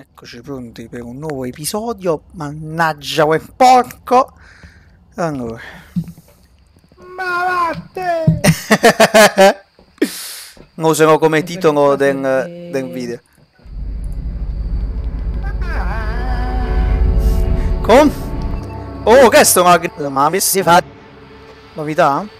Eccoci pronti per un nuovo episodio. Mannaggia quel porco. Allora, ma vatte! Lo userò come titolo del video. Con? Oh, che è sto magno? Ma avessi fatto novità?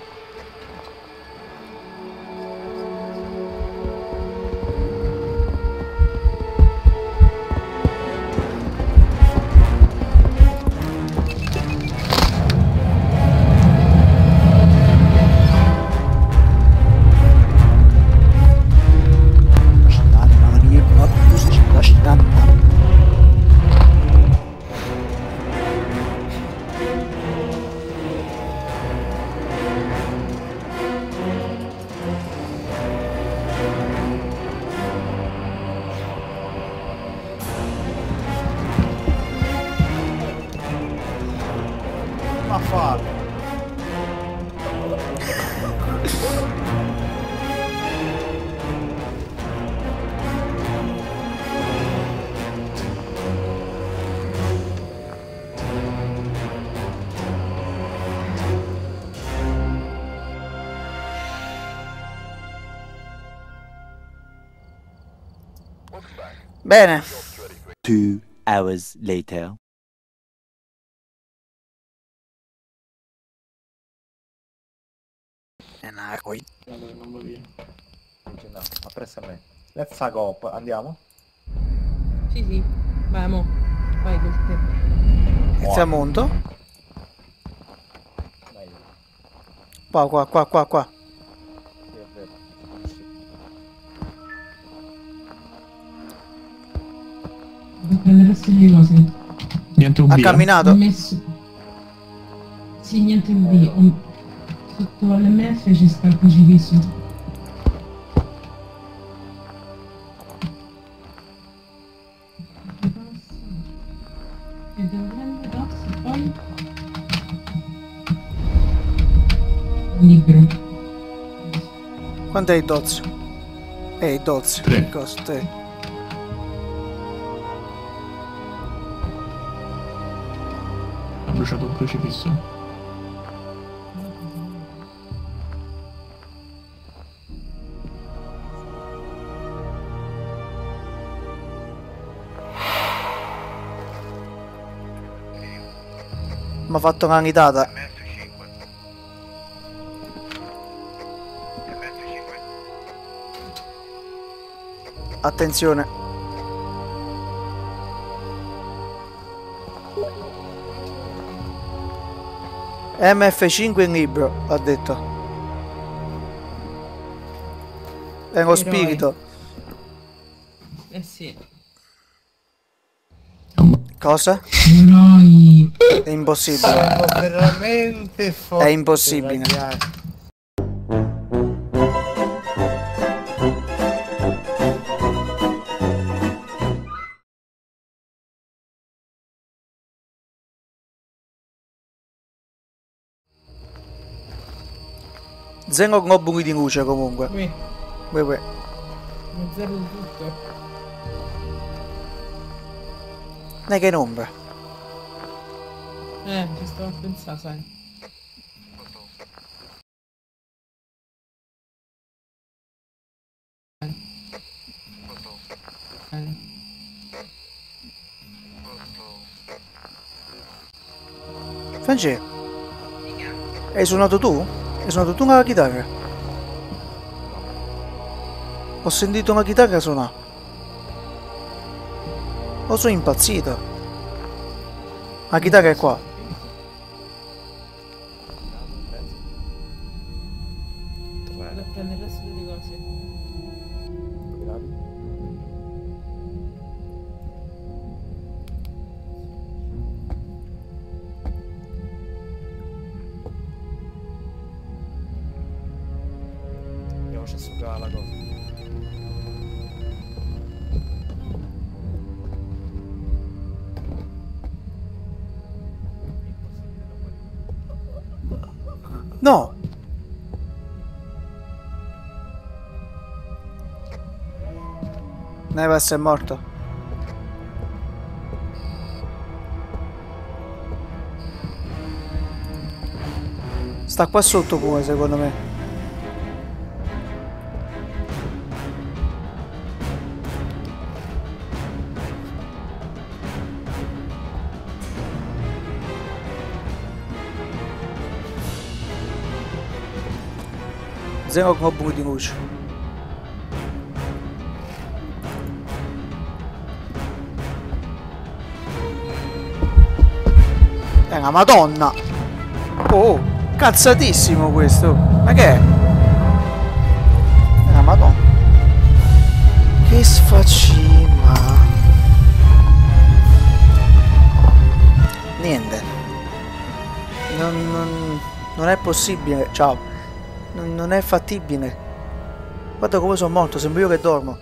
Bene. 2 hours later. Allora, non lo via. No, appresso a me. Let's go up. Andiamo? Sì, sì. Vamo. Vai col tempo. Wow. Siamo monto? Vai. Qua. Cose. Niente un ha camminato? Messo... Sì, niente un B. Sotto l'MF ci sta il crocifisso. E devo prendere Dots e poi... un libro. Quanto è il Dots? Il Dots. 3. Costa. Ho bruciato un crocifisso. Mi ha fatto una nitata. Attenzione. MF5 in libro, ha detto. È lo spirito. Eh sì. Cosa? Noi. È impossibile. Sono veramente forte. È impossibile. Ragazzi. Zero globuli di luce comunque. Qui. Qui. Zero tutto. Non è che in ombra. Ci stavo a pensare, sai. Franci, hai suonato tu? Hai suonato tu una chitarra? Ho sentito una chitarra suonare. O sono impazzito. La chitarra è qua. Vado a prendere il resto delle cose. La cosa. No. Nevas è morto. Sta qua sotto pure, secondo me. Zero come buco di luce. È una madonna. Oh, cazzatissimo questo. Ma che è? È una madonna. Che sfaccima. Niente. Non è possibile. Ciao. Non è fattibile. Guarda come sono morto. Sembra io che dormo.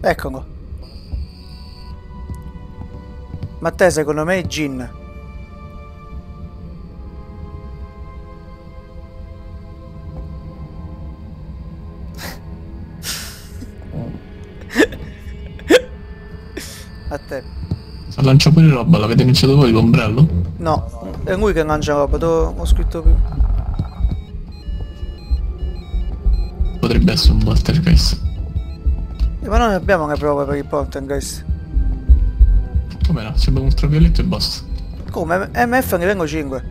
Eccolo. Ma te secondo me è Gin. A te. Sa lancia pure roba, l'avete lanciato voi l'ombrello? No, è lui che lancia roba, ho scritto qui. Potrebbe essere un poltergeist. Ma non abbiamo una prova per il poltergeist. Come no? Sembra un ultravioletto e basta. Come? MF ne vengo 5.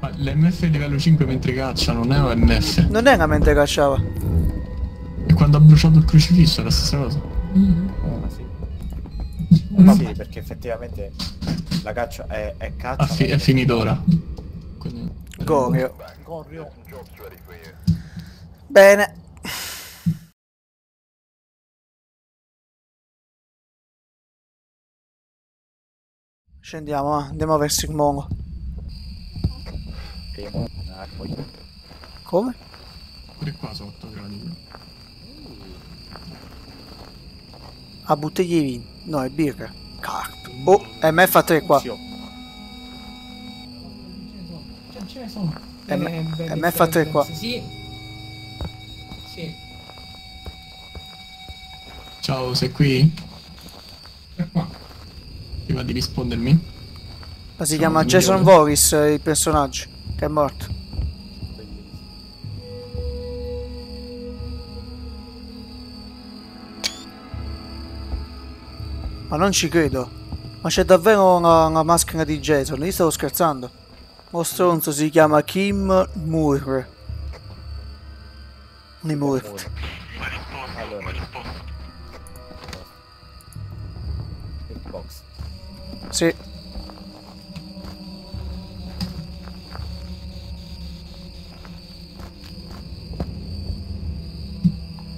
Ma l'MF è livello 5 mentre caccia, non è OMF. Non era mentre cacciava. E quando ha bruciato il crocifisso è la stessa cosa. Ma sì. Ma sì, perché effettivamente la caccia è caccia. Ah, è finito ora. Gorio. Bene. Scendiamo, andiamo verso il mondo. Come? Pure qua sono 8 gradi. Ah, bottiglie di vino. No, è birra. Carp. Oh, MF a 3 qua. Ce ne sono. MF a 3 qua. Sì. Sì. Ciao, sei qui? È qua. Prima di rispondermi. Ma si chiama Jason Voorhees il personaggio che è morto. Ma non ci credo. Ma c'è davvero una maschera di Jason. Io stavo scherzando. Lo stronzo si chiama Kim Moore. Sì.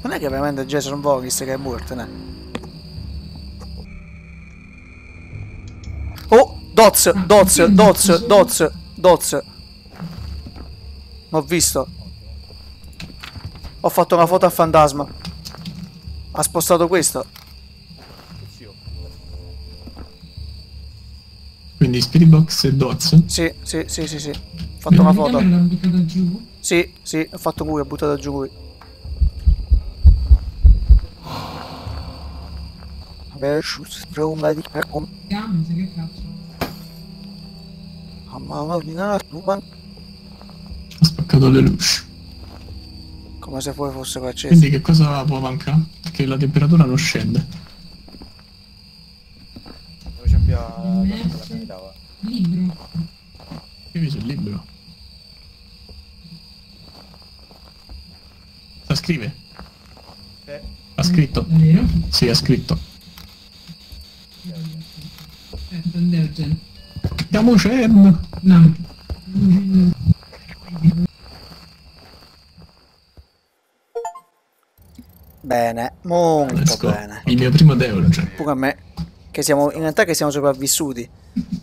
Non è che veramente Jason Voorhees che è morto, né? Oh! Dots! L'ho visto. Ho fatto una foto al fantasma. Ha spostato questo. Quindi Spiritbox e Dots? Sì. Ho fatto una foto. L'hanno buttata giù? Sì, ho fatto lui, ha buttato giù lui. Vabbè, prova di per come. Non so che cazzo. Mamma mia, ha spaccato le luci. Come se poi fosse accesa. Quindi che cosa può mancare? Che la temperatura non scende. Dove c'è più la capitava? Libro. Che viso il libro? La scrive? Sì. Ha scritto? Vero? Sì, ha scritto. Vandergen. Chiamo Cern! No. Bene, molto bene. Il mio primo deolo, cioè. Pure a me. Che siamo, in realtà che siamo sopravvissuti.